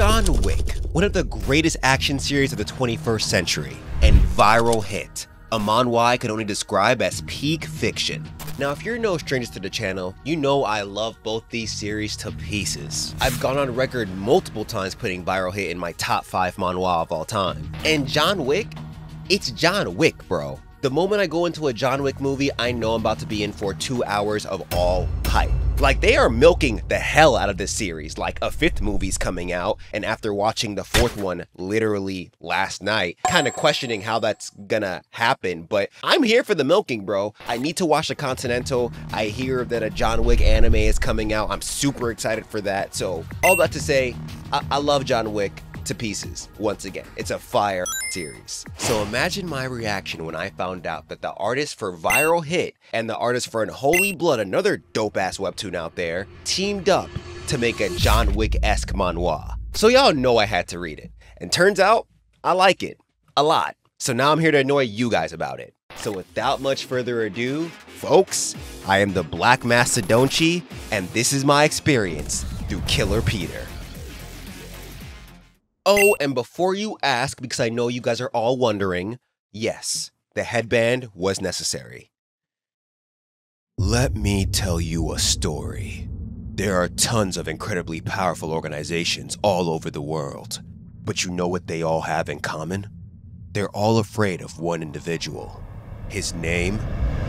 John Wick, one of the greatest action series of the 21st century, and Viral Hit, a manhwa I can only describe as peak fiction. Now, if you're no strangers to the channel, you know I love both these series to pieces. I've gone on record multiple times putting Viral Hit in my top 5 manhwa of all time. And John Wick? It's John Wick, bro. The moment I go into a John Wick movie, I know I'm about to be in for 2 hours of all hype. Like, they are milking the hell out of this series. Like, a 5th movie's coming out, and after watching the 4th one literally last night, kind of questioning how that's gonna happen, but I'm here for the milking, bro. I need to watch The Continental. I hear that a John Wick anime is coming out. I'm super excited for that. So, all that to say, I love John Wick to pieces. Once again, it's a fire series. So imagine my reaction when I found out that the artist for Viral Hit and the artist for Unholy Blood, another dope-ass webtoon out there, teamed up to make a John Wick-esque manhwa. So y'all know I had to read it. And turns out, I like it. A lot. So now I'm here to annoy you guys about it. So without much further ado, folks, I am the Black Mastadonte, and this is my experience through Killer Peter. Oh, and before you ask, because I know you guys are all wondering, yes, the headband was necessary. Let me tell you a story. There are tons of incredibly powerful organizations all over the world, but you know what they all have in common? They're all afraid of one individual. His name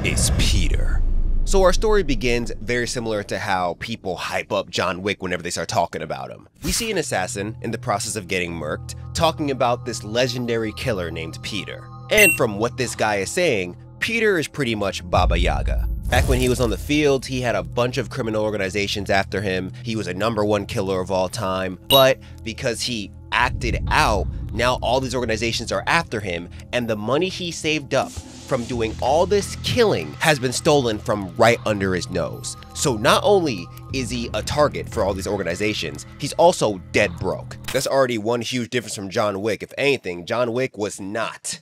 is Peter. So our story begins very similar to how people hype up John Wick whenever they start talking about him. We see an assassin in the process of getting murked, talking about this legendary killer named Peter. And from what this guy is saying, Peter is pretty much Baba Yaga. Back when he was on the field, he had a bunch of criminal organizations after him. He was a #1 killer of all time, but because he acted out, now all these organizations are after him, and the money he saved up from doing all this killing has been stolen from right under his nose. So not only is he a target for all these organizations, he's also dead broke. That's already one huge difference from John Wick. If anything, John Wick was not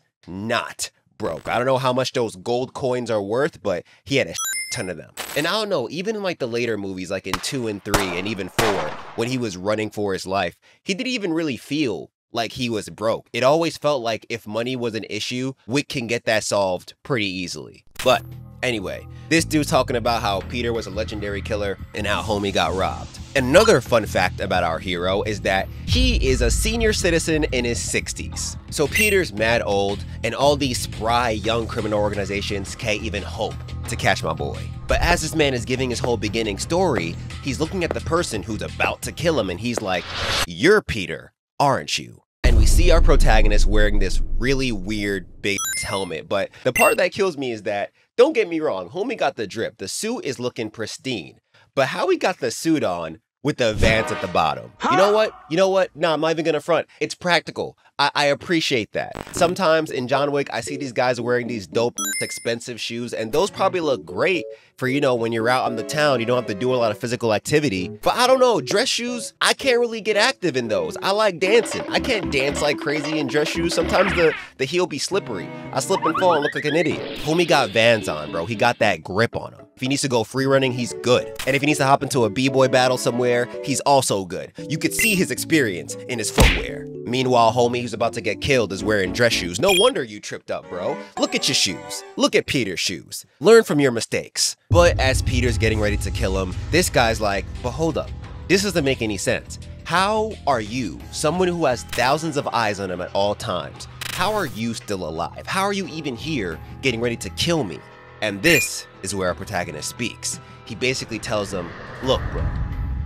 broke. I don't know how much those gold coins are worth, but he had a ton of them. And I don't know, even in like the later movies, like in 2 and 3 and even 4, when he was running for his life, he didn't even really feel like he was broke. It always felt like if money was an issue, Wick can get that solved pretty easily. But anyway, this dude's talking about how Peter was a legendary killer and how homie got robbed. Another fun fact about our hero is that he is a senior citizen in his 60s. So Peter's mad old, and all these spry young criminal organizations can't even hope to catch my boy. But as this man is giving his whole beginning story, he's looking at the person who's about to kill him, and he's like, "You're Peter, aren't you?" And we see our protagonist wearing this really weird big helmet, but the part that kills me is that, don't get me wrong, homie got the drip, the suit is looking pristine, but how he got the suit on with the Vans at the bottom. You know what? Nah, I'm not even gonna front. It's practical. I appreciate that. Sometimes in John Wick, I see these guys wearing these dope, expensive shoes, and those probably look great for, you know, when you're out on the town, you don't have to do a lot of physical activity. But I don't know, dress shoes, I can't really get active in those. I like dancing. I can't dance like crazy in dress shoes. Sometimes the heel be slippery. I slip and fall and look like an idiot. Homie got Vans on, bro. He got that grip on him. If he needs to go free running, he's good. And if he needs to hop into a b-boy battle somewhere, he's also good. You could see his experience in his footwear. Meanwhile, homie who's about to get killed is wearing dress shoes. No wonder you tripped up, bro. Look at your shoes. Look at Peter's shoes. Learn from your mistakes. But as Peter's getting ready to kill him, this guy's like, but hold up, this doesn't make any sense. How are you, someone who has thousands of eyes on him at all times, how are you still alive? How are you even here getting ready to kill me? And this is where our protagonist speaks. He basically tells them, look, bro,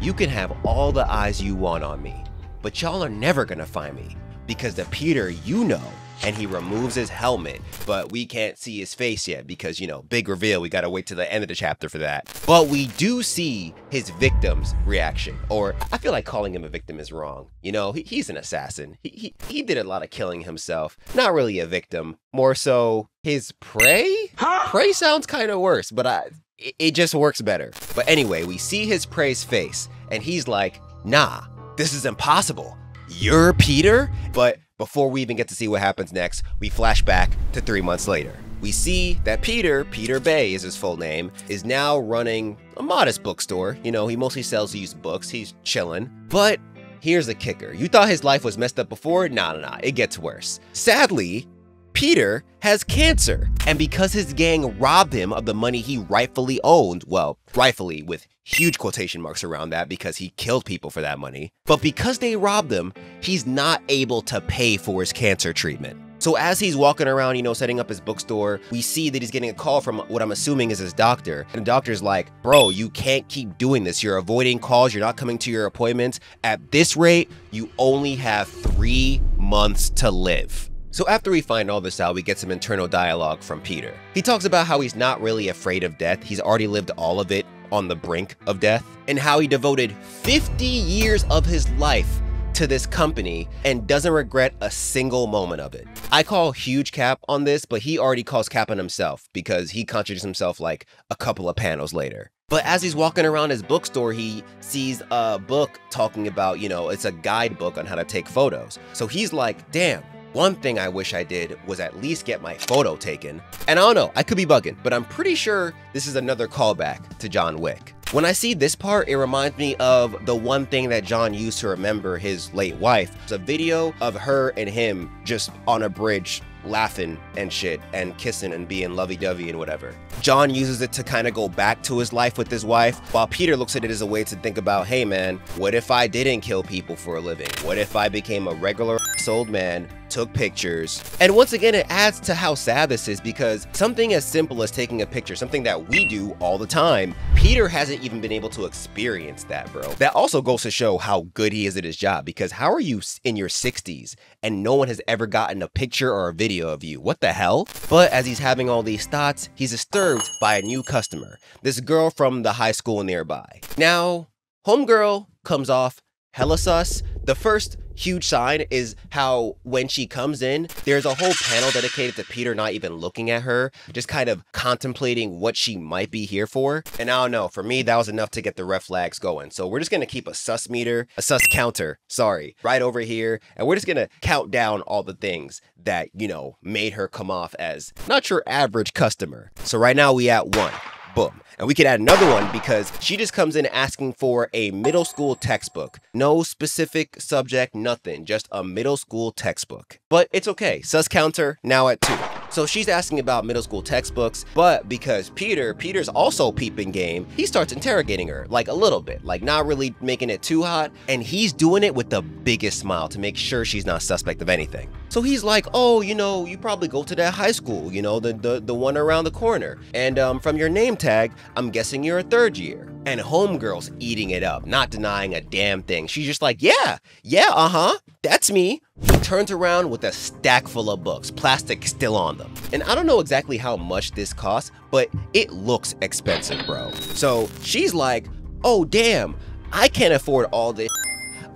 you can have all the eyes you want on me, but y'all are never gonna find me because the Peter you know. And he removes his helmet, but we can't see his face yet because, you know, big reveal, we gotta wait till the end of the chapter for that. But we do see his victim's reaction, or I feel like calling him a victim is wrong. You know, he's an assassin. He did a lot of killing himself. Not really a victim, more so his prey? Prey sounds kind of worse, but it just works better. But anyway, we see his prey's face, and he's like, nah, this is impossible. You're Peter? But before we even get to see what happens next, we flash back to 3 months later. We see that Peter, Peter Bay is his full name, is now running a modest bookstore. You know, he mostly sells used books, he's chilling, but Here's the kicker. You thought his life was messed up before? Nah, it gets worse. Sadly, Peter has cancer, and because his gang robbed him of the money he rightfully owned, well, rightfully with huge quotation marks around that because he killed people for that money, but because they robbed him, he's not able to pay for his cancer treatment. So as he's walking around, you know, setting up his bookstore, we see that he's getting a call from what I'm assuming is his doctor. And the doctor's like, bro, you can't keep doing this. You're avoiding calls. You're not coming to your appointments. At this rate, you only have 3 months to live. So after we find all this out, we get some internal dialogue from Peter. He talks about how he's not really afraid of death. He's already lived all of it on the brink of death, and how he devoted 50 years of his life to this company and doesn't regret a single moment of it. I call huge cap on this, but he already calls cap on himself because he contradicts himself like a couple of panels later. But as he's walking around his bookstore, he sees a book talking about, you know, it's a guidebook on how to take photos. So he's like, damn, one thing I wish I did was at least get my photo taken. And I don't know, I could be bugging, but I'm pretty sure this is another callback to John Wick. When I see this part, it reminds me of the one thing that John used to remember his late wife. It's a video of her and him just on a bridge laughing and shit and kissing and being lovey-dovey and whatever. John uses it to kind of go back to his life with his wife, while Peter looks at it as a way to think about, hey man, what if I didn't kill people for a living? What if I became a regular old man, took pictures? And once again, it adds to how sad this is, because something as simple as taking a picture, something that we do all the time, Peter hasn't even been able to experience that, bro. That also goes to show how good he is at his job, because how are you in your 60s and no one has ever gotten a picture or a video of you? What the hell? But as he's having all these thoughts, he's disturbed by a new customer, this girl from the high school nearby. Now, homegirl comes off hella sus. The first huge sign is how when she comes in, there's a whole panel dedicated to Peter not even looking at her, just kind of contemplating what she might be here for. And I don't know, for me, that was enough to get the red flags going. So we're just gonna keep a sus meter, a sus counter, sorry, right over here. And we're just gonna count down all the things that, you know, made her come off as not your average customer. So right now we at one. Boom. And we could add another one because she just comes in asking for a middle school textbook. No specific subject, nothing, just a middle school textbook. But it's okay. Sus counter now at two. So she's asking about middle school textbooks, but because Peter's also peeping game, he starts interrogating her like a little bit, like not really making it too hot. And he's doing it with the biggest smile to make sure she's not suspect of anything. So he's like, oh, you know, you probably go to that high school, you know, the one around the corner. And from your name tag, I'm guessing you're a third year. And homegirl's eating it up, not denying a damn thing. She's just like, yeah, uh-huh, that's me. He turns around with a stack full of books, plastic still on them. And I don't know exactly how much this costs, but it looks expensive, bro. So she's like, oh damn, I can't afford all this.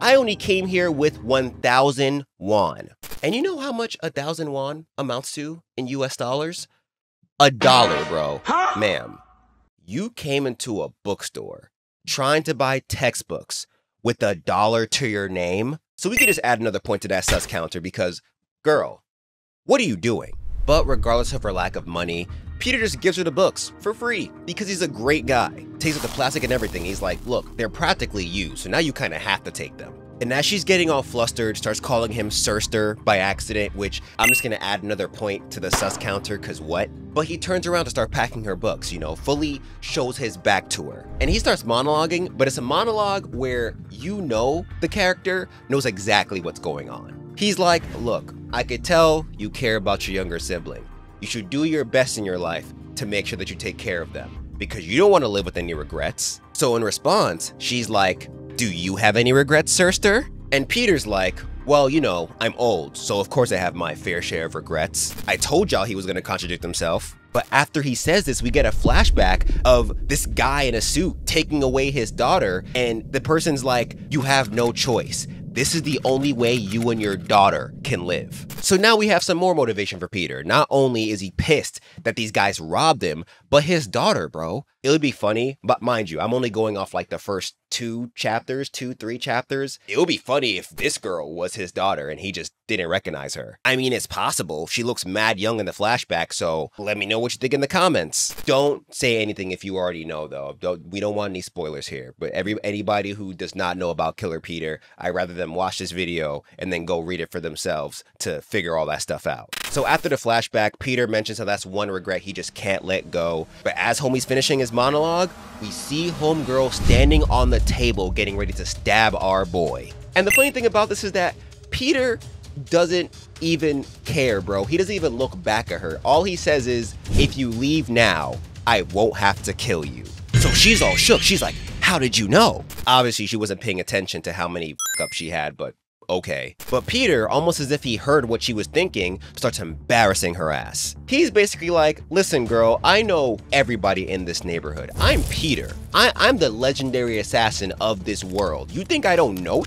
I only came here with 1,000 won. And you know how much 1,000 won amounts to in US dollars? $1, bro. Huh? Ma'am, you came into a bookstore trying to buy textbooks with $1 to your name. So we could just add another point to that sus counter because, girl, what are you doing? But regardless of her lack of money, Peter just gives her the books for free because he's a great guy. Takes out the plastic and everything. He's like, look, they're practically used, so now you kind of have to take them. And as she's getting all flustered, starts calling him Sirster by accident, which I'm just gonna add another point to the sus counter, cause what? But he turns around to start packing her books, you know, fully shows his back to her. And he starts monologuing, but it's a monologue where you know the character knows exactly what's going on. He's like, look, I could tell you care about your younger sibling. You should do your best in your life to make sure that you take care of them because you don't wanna live with any regrets. So in response, she's like, do you have any regrets, Sirster? And Peter's like, well, you know, I'm old, so of course I have my fair share of regrets. I told y'all he was gonna contradict himself. But after he says this, we get a flashback of this guy in a suit taking away his daughter, and the person's like, you have no choice. This is the only way you and your daughter can live. So now we have some more motivation for Peter. Not only is he pissed that these guys robbed him, but his daughter, bro, It would be funny, but mind you, I'm only going off like the first two, three chapters. It would be funny if this girl was his daughter and he just didn't recognize her. I mean, it's possible. She looks mad young in the flashback, so let me know what you think in the comments. Don't say anything if you already know, though. We don't want any spoilers here, but anybody who does not know about Killer Peter, I'd rather them watch this video and then go read it for themselves to figure all that stuff out. So after the flashback, Peter mentions how that's one regret he just can't let go, but as homie's finishing his monologue, we see homegirl standing on the table getting ready to stab our boy. And the funny thing about this is that Peter doesn't even care, bro. He doesn't even look back at her. All he says is, if you leave now, I won't have to kill you. So she's all shook. She's like, how did you know? Obviously, she wasn't paying attention to how many f***ups she had, but okay. But Peter, almost as if he heard what she was thinking, starts embarrassing her ass. He's basically like, listen, girl, I know everybody in this neighborhood. I'm Peter. I'm the legendary assassin of this world. You think I don't know?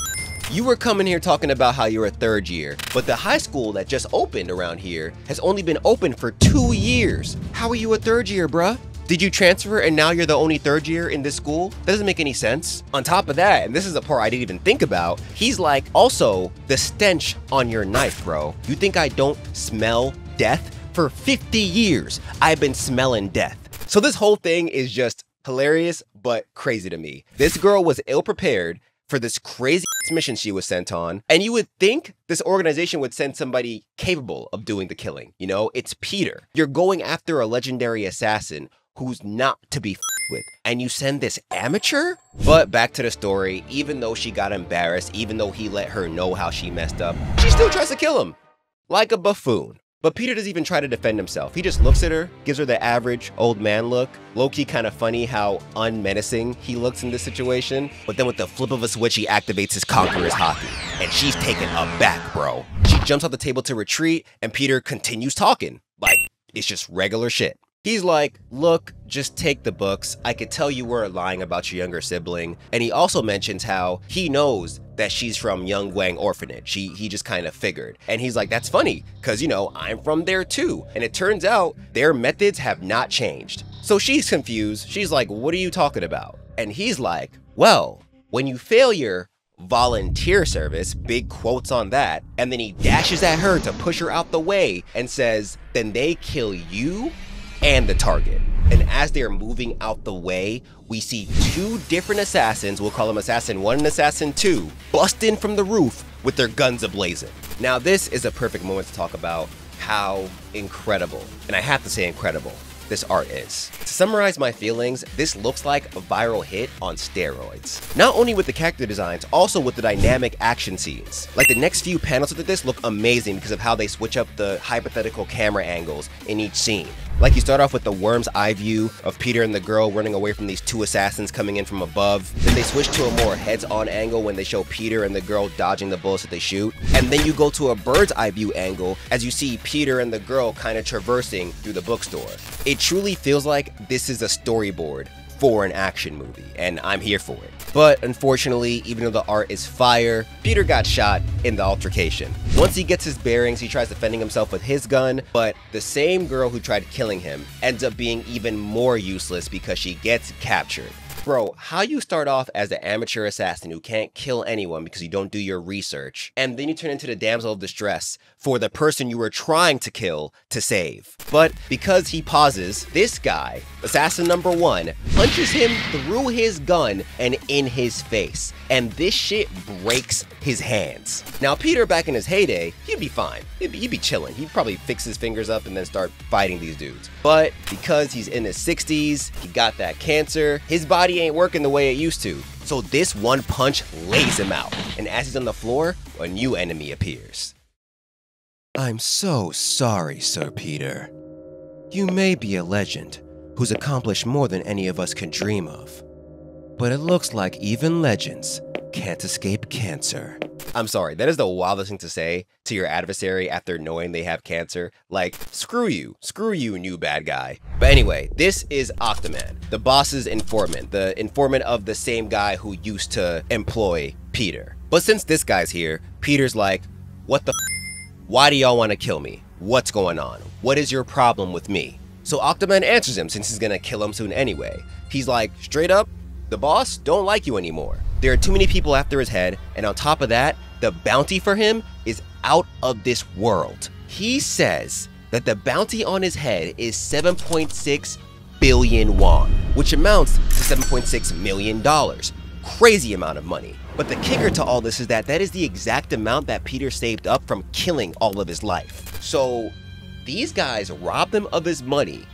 You were coming here talking about how you're a third year, but the high school that just opened around here has only been open for 2 years. How are you a third year, bruh? Did you transfer and now you're the only third year in this school? That doesn't make any sense. On top of that, and this is the part I didn't even think about, he's like, also, the stench on your knife, bro. You think I don't smell death? For 50 years, I've been smelling death. So this whole thing is just hilarious, but crazy to me. This girl was ill-prepared for this crazy mission she was sent on, and you would think this organization would send somebody capable of doing the killing. You know, it's Peter. You're going after a legendary assassin who's not to be f***ed with, and you send this amateur? But back to the story, even though she got embarrassed, even though he let her know how she messed up, she still tries to kill him, like a buffoon. But Peter doesn't even try to defend himself. He just looks at her, gives her the average old man look. Low-key kind of funny how unmenacing he looks in this situation. But then with the flip of a switch, he activates his conqueror's hockey. And she's taken aback, bro. She jumps off the table to retreat, and Peter continues talking. Like, it's just regular shit. He's like, look, just take the books. I could tell you weren't lying about your younger sibling. And he also mentions how he knows that she's from Yeonggwang Orphanage. He just kind of figured. And he's like, that's funny, because, you know, I'm from there too. And it turns out their methods have not changed. So she's confused. She's like, what are you talking about? And he's like, well, when you fail your volunteer service, big quotes on that, and then he dashes at her to push her out the way and says, then they kill you and the target. And as they're moving out the way, we see two different assassins, we'll call them Assassin 1 and Assassin 2, bust in from the roof with their guns ablazing. Now this is a perfect moment to talk about how incredible, and I have to say incredible, this art is. To summarize my feelings, this looks like a Viral Hit on steroids. Not only with the character designs, also with the dynamic action scenes. Like the next few panels of this look amazing because of how they switch up the hypothetical camera angles in each scene. Like you start off with the worm's eye view of Peter and the girl running away from these two assassins coming in from above. Then they switch to a more heads-on angle when they show Peter and the girl dodging the bullets that they shoot. And then you go to a bird's eye view angle as you see Peter and the girl kind of traversing through the bookstore. It truly feels like this is a storyboard for an action movie, and I'm here for it. But unfortunately, even though the art is fire, Peter got shot in the altercation. Once he gets his bearings, he tries defending himself with his gun, but the same girl who tried killing him ends up being even more useless because she gets captured. Bro, how you start off as an amateur assassin who can't kill anyone because you don't do your research, and then you turn into the damsel of distress for the person you were trying to kill to save. But because he pauses, this guy, assassin number 1, punches him through his gun and in his face, and this shit breaks his hands. Now Peter, back in his heyday, he'd be fine. He'd be chilling. He'd probably fix his fingers up and then start fighting these dudes. But because he's in his 60s, he got that cancer, his body ain't working the way it used to. So this one punch lays him out. And as he's on the floor, a new enemy appears. I'm so sorry, Sir Peter. You may be a legend who's accomplished more than any of us can dream of. But it looks like even legends can't escape cancer. I'm sorry, that is the wildest thing to say to your adversary after knowing they have cancer. Like, screw you, new bad guy. But anyway, this is Octoman, the boss's informant, the informant of the same guy who used to employ Peter. But since this guy's here, Peter's like, what the f***? Why do y'all want to kill me? What's going on? What is your problem with me? So Octoman answers him since he's gonna kill him soon anyway. He's like, straight up, the boss don't like you anymore. There are too many people after his head, and on top of that, the bounty for him is out of this world. He says that the bounty on his head is 7.6 billion won, which amounts to $7.6 million. Crazy amount of money. But the kicker to all this is that that is the exact amount that Peter saved up from killing all of his life. So these guys robbed him of his money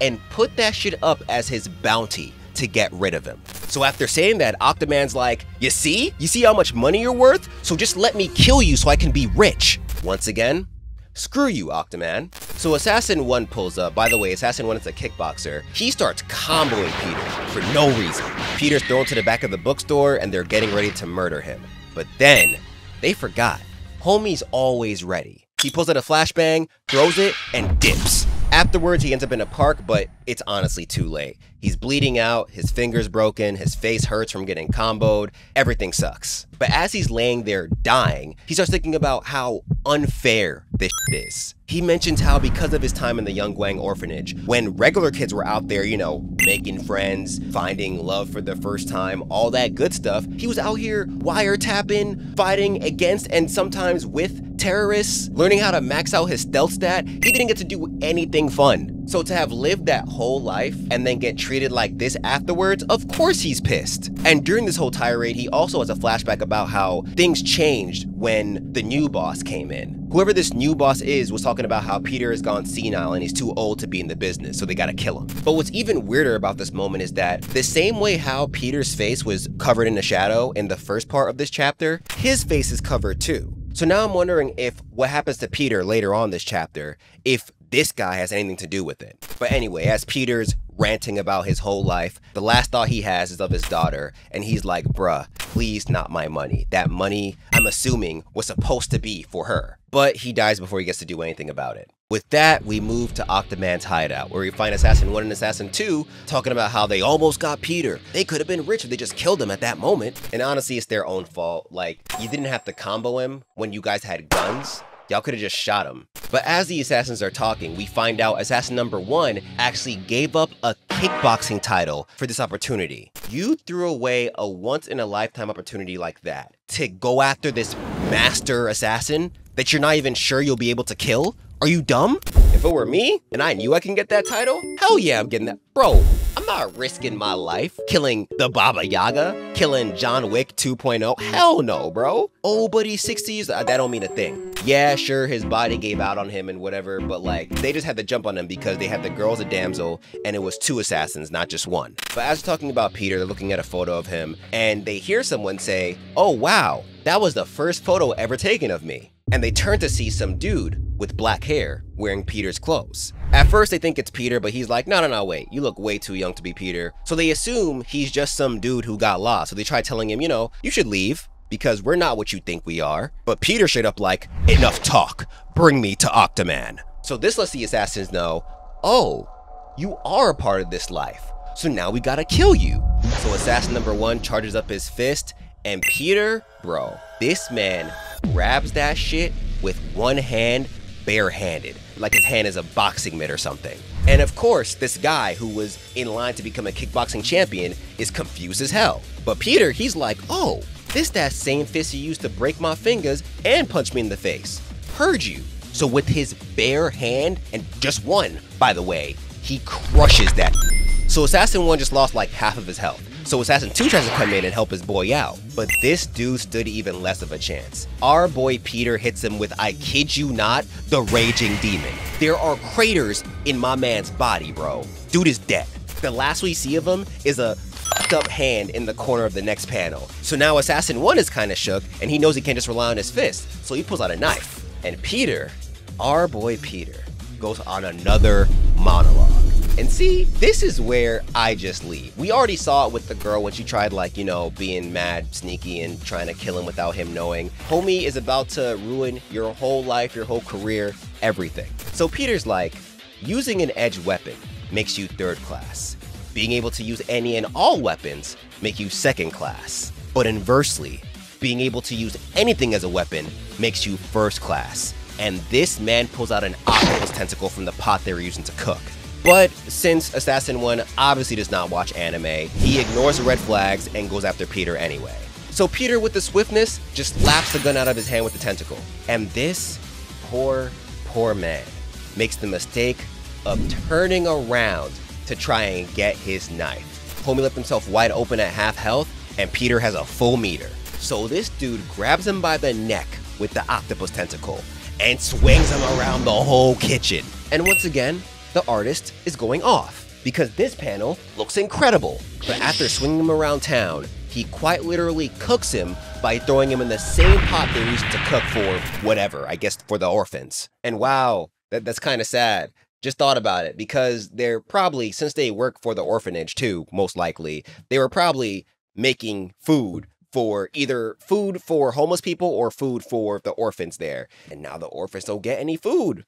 and put that shit up as his bounty to get rid of him. So after saying that, Octoman's like, you see? You see how much money you're worth? So just let me kill you so I can be rich. Once again, screw you, Octoman. So Assassin 1 pulls up. By the way, Assassin 1 is a kickboxer. He starts comboing Peter for no reason. Peter's thrown to the back of the bookstore and they're getting ready to murder him. But then, they forgot. Homie's always ready. He pulls out a flashbang, throws it, and dips. Afterwards, he ends up in a park, but it's honestly too late. He's bleeding out, his finger's broken, his face hurts from getting comboed, everything sucks. But as he's laying there dying, he starts thinking about how unfair this shit is. He mentions how because of his time in the Yeonggwang Orphanage, when regular kids were out there, you know, making friends, finding love for the first time, all that good stuff, he was out here wiretapping, fighting against and sometimes with terrorists, learning how to max out his stealth stat. He didn't get to do anything fun. So to have lived that whole life and then get treated like this afterwards, of course he's pissed. And during this whole tirade, he also has a flashback about how things changed when the new boss came in. Whoever this new boss is was talking about how Peter has gone senile and he's too old to be in the business, so they gotta kill him. But what's even weirder about this moment is that the same way how Peter's face was covered in a shadow in the first part of this chapter, his face is covered too. So now I'm wondering if what happens to Peter later on this chapter, if this guy has anything to do with it. But anyway, as Peter's ranting about his whole life, the last thought he has is of his daughter, and he's like, bruh, please not my money. That money, I'm assuming, was supposed to be for her. But he dies before he gets to do anything about it. With that, we move to Octoman's hideout, where we find Assassin 1 and Assassin 2 talking about how they almost got Peter. They could have been rich if they just killed him at that moment. And honestly, it's their own fault. Like, you didn't have to combo him when you guys had guns. Y'all could have just shot him. But as the assassins are talking, we find out assassin number 1 actually gave up a kickboxing title for this opportunity. You threw away a once-in-a-lifetime opportunity like that to go after this master assassin that you're not even sure you'll be able to kill? Are you dumb? If it were me and I knew I can get that title, hell yeah, I'm getting that. Bro, I'm not risking my life killing the Baba Yaga, killing John Wick 2.0. Hell no, bro. Oh, but he's 60s, that don't mean a thing. Yeah, sure, his body gave out on him and whatever, but like, they just had to jump on him because they had the girl as a damsel and it was 2 assassins, not just 1. But as we're talking about Peter, they're looking at a photo of him and they hear someone say, oh wow, that was the first photo ever taken of me. And they turn to see some dude with black hair wearing Peter's clothes. At first they think it's Peter, but he's like, no, wait, you look way too young to be Peter. So they assume he's just some dude who got lost. So they try telling him, you know, you should leave because we're not what you think we are. But Peter straight up like, enough talk, bring me to Octoman. So this lets the assassins know, oh, you are a part of this life. So now we gotta kill you. So assassin number 1 charges up his fist and Peter, bro, this man grabs that shit with one hand, barehanded, like his hand is a boxing mitt or something. And of course, this guy who was in line to become a kickboxing champion is confused as hell. But Peter, he's like, oh, this that same fist you used to break my fingers and punch me in the face. Heard you. So with his bare hand, and just one, by the way, he crushes that. So Assassin 1 just lost like half of his health. So Assassin 2 tries to come in and help his boy out, but this dude stood even less of a chance. Our boy Peter hits him with, I kid you not, the Raging Demon. There are craters in my man's body, bro. Dude is dead. The last we see of him is a fucked up hand in the corner of the next panel. So now Assassin 1 is kind of shook and he knows he can't just rely on his fist. So he pulls out a knife and Peter, our boy Peter, goes on another monologue. And see, this is where I just leave. We already saw it with the girl when she tried, like, you know, being mad, sneaky, and trying to kill him without him knowing. Homie is about to ruin your whole life, your whole career, everything. So Peter's like, using an edge weapon makes you 3rd class. Being able to use any and all weapons make you 2nd class. But inversely, being able to use anything as a weapon makes you 1st class. And this man pulls out an octopus tentacle from the pot they were using to cook. But since Assassin 1 obviously does not watch anime, he ignores the red flags and goes after Peter anyway. So Peter, with the swiftness, just laps the gun out of his hand with the tentacle. And this poor man makes the mistake of turning around to try and get his knife. Homie left himself wide open at half health, and Peter has a full meter. So this dude grabs him by the neck with the octopus tentacle and swings him around the whole kitchen. And once again, the artist is going off because this panel looks incredible. But after swinging him around town, he quite literally cooks him by throwing him in the same pot they used to cook for whatever, I guess for the orphans. And wow, that's kind of sad. Just thought about it, because they're probably, since they work for the orphanage too, most likely, they were probably making food for either food for homeless people or food for the orphans there. And now the orphans don't get any food.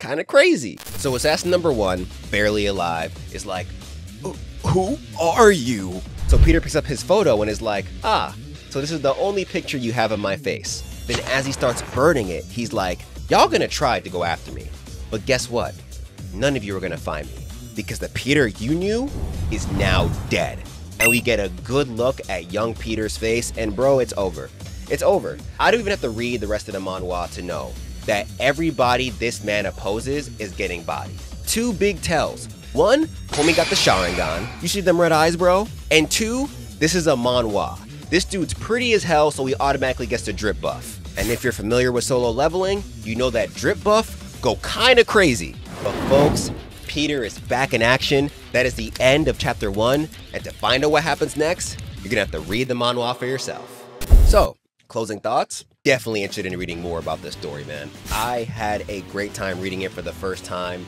Kind of crazy. So assassin number one, barely alive, is like, who are you? So Peter picks up his photo and is like, ah, so this is the only picture you have of my face. Then as he starts burning it, he's like, y'all gonna try to go after me. But guess what? None of you are gonna find me, because the Peter you knew is now dead. And we get a good look at young Peter's face, and bro, it's over. It's over. I don't even have to read the rest of the manhwa to know that everybody this man opposes is getting bodied. Two big tells. One, homie got the Sharingan. You see them red eyes, bro? And two, this is a manhwa. This dude's pretty as hell, so he automatically gets the drip buff. And if you're familiar with Solo Leveling, you know that drip buff go kinda crazy. But folks, Peter is back in action. That is the end of chapter 1, and to find out what happens next, you're gonna have to read the manhwa for yourself. So, closing thoughts? Definitely interested in reading more about this story, man. I had a great time reading it for the first time.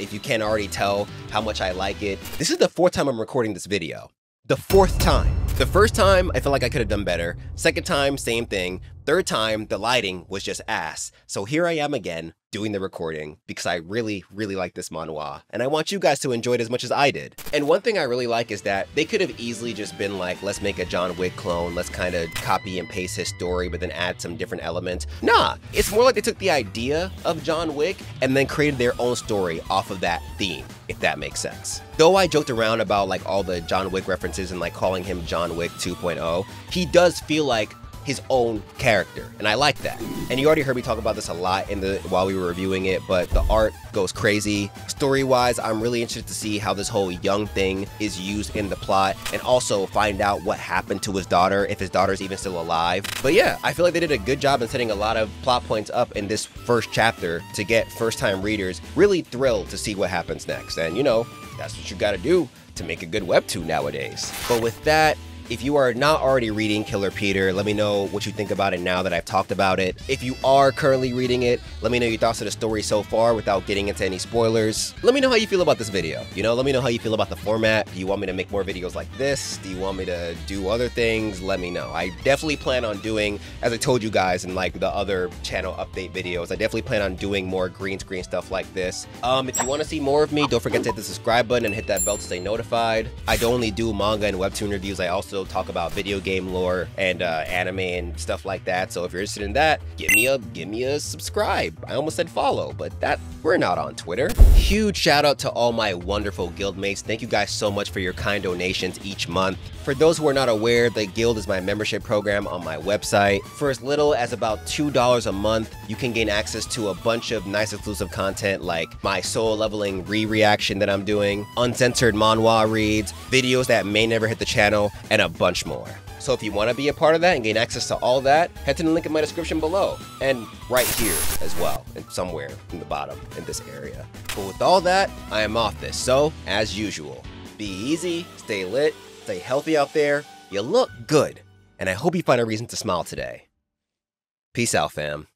If you can't already tell how much I like it, this is the 4th time I'm recording this video. The 4th time. The first time, I felt like I could have done better. Second time, same thing. Third time, the lighting was just ass. So here I am again, doing the recording, because I really, really like this manhwa, and I want you guys to enjoy it as much as I did. And one thing I really like is that they could have easily just been like, let's make a John Wick clone, let's kind of copy and paste his story, but then add some different elements. Nah, it's more like they took the idea of John Wick and then created their own story off of that theme, if that makes sense. Though I joked around about like all the John Wick references and like calling him John Wick 2.0, he does feel like his own character, and I like that. And you already heard me talk about this a lot while we were reviewing it, but the art goes crazy. Story-wise, I'm really interested to see how this whole young thing is used in the plot, and also find out what happened to his daughter, if his daughter's even still alive. But yeah, I feel like they did a good job in setting a lot of plot points up in this first chapter to get first-time readers really thrilled to see what happens next. And you know, that's what you gotta do to make a good webtoon nowadays. But with that, if you are not already reading Killer Peter, let me know what you think about it now that I've talked about it. If you are currently reading it, let me know your thoughts on the story so far without getting into any spoilers. Let me know how you feel about this video. You know, let me know how you feel about the format. Do you want me to make more videos like this? Do you want me to do other things? Let me know. I definitely plan on doing, as I told you guys in like the other channel update videos, I definitely plan on doing more green screen stuff like this. If you want to see more of me, don't forget to hit the subscribe button and hit that bell to stay notified. I don't only do manga and webtoon reviews, I also talk about video game lore and anime and stuff like that. So if you're interested in that, give me a subscribe. I almost said follow, but that we're not on Twitter. Huge shout out to all my wonderful guildmates. Thank you guys so much for your kind donations each month. For those who are not aware, the Guild is my membership program on my website. For as little as about $2 a month, you can gain access to a bunch of nice exclusive content like my Solo Leveling re-reaction that I'm doing, uncensored manhwa reads, videos that may never hit the channel, and a bunch more. So if you want to be a part of that and gain access to all that, head to the link in my description below and right here as well, and somewhere in the bottom in this area. But with all that, I am off this. So as usual, be easy, stay lit, stay healthy out there. You look good, and I hope you find a reason to smile today. Peace out, fam.